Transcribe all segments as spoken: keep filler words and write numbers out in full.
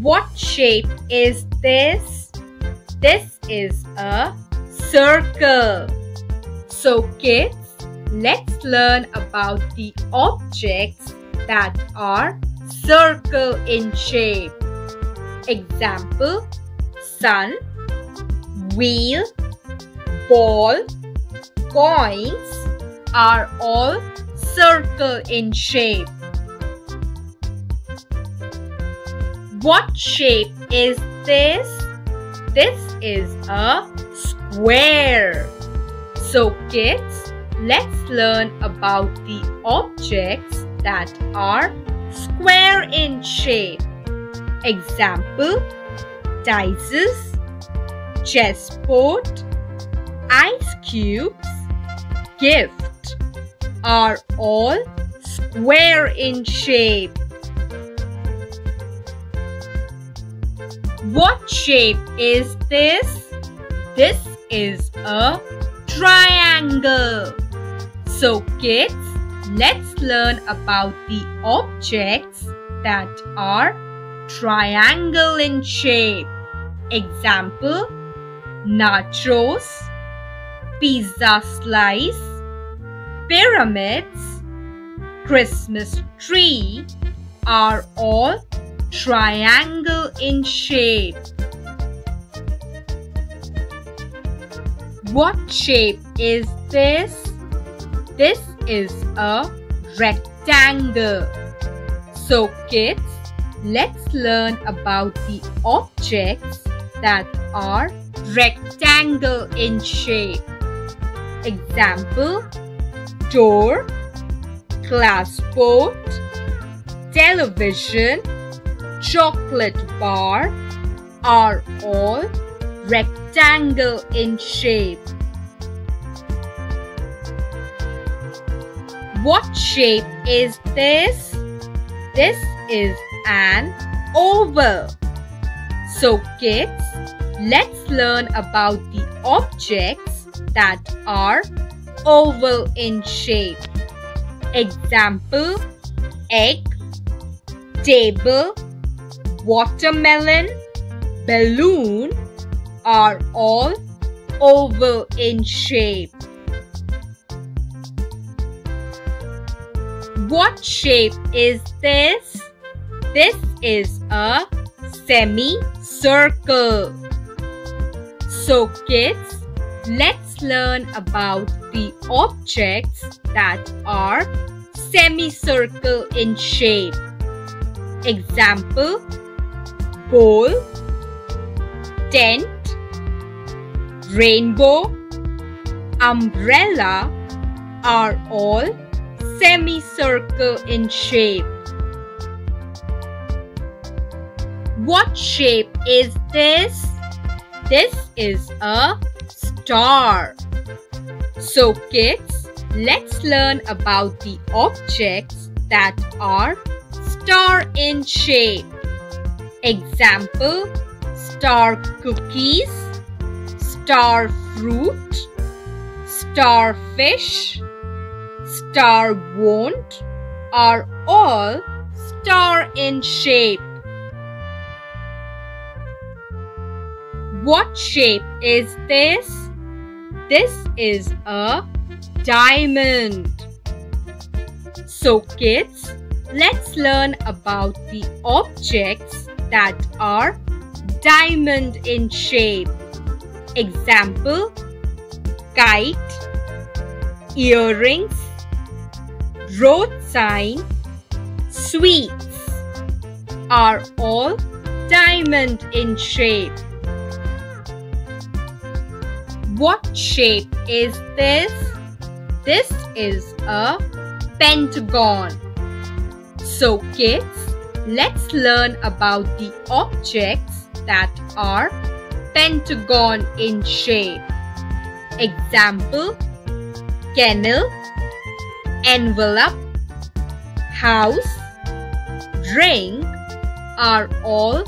What shape is this? This is a circle. So kids, let's learn about the objects that are circle in shape. Example: sun, wheel, ball, coins are all circle in shape. What shape is this? This is a square. So kids, let's learn about the objects that are square in shape. Example: dice, chessboard, ice cubes, gift are all square in shape. What shape is this? This is a triangle. So kids, let's learn about the objects that are triangle in shape. Example: nachos, pizza slice, pyramids, Christmas tree are all triangle in shape. What shape is this? This is a rectangle. So kids, let's learn about the objects that are rectangle in shape. Example: door, glassboard, television, chocolate bar are all rectangle in shape. What shape is this? This is an oval. So kids, let's learn about the objects that are oval in shape. Example: egg, table, watermelon, balloon are all oval in shape. What shape is this? This is a semicircle. So kids, let's learn about the objects that are semicircle in shape. Example: bowl, tent, rainbow, umbrella are all semicircle in shape. What shape is this? This is a star. So kids, let's learn about the objects that are star in shape. Example: star cookies, star fruit, star fish, star wand are all star in shape. What shape is this? This is a diamond. So kids, let's learn about the objects that are diamond in shape. Example: kite, earrings, road sign, sweets are all diamond in shape. What shape is this? This is a pentagon. So kids, let's learn about the objects that are pentagon in shape. Example: kennel, envelope, house, ring are all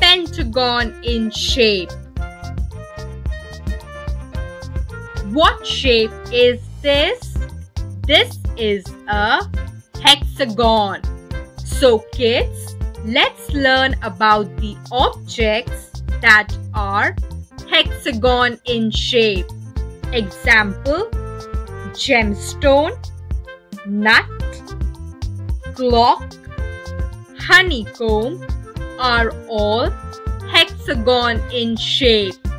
pentagon in shape. What shape is this? This is a hexagon. So kids, Let's learn about the objects that are hexagon in shape. Example: gemstone, nut, clock, honeycomb are all hexagon in shape.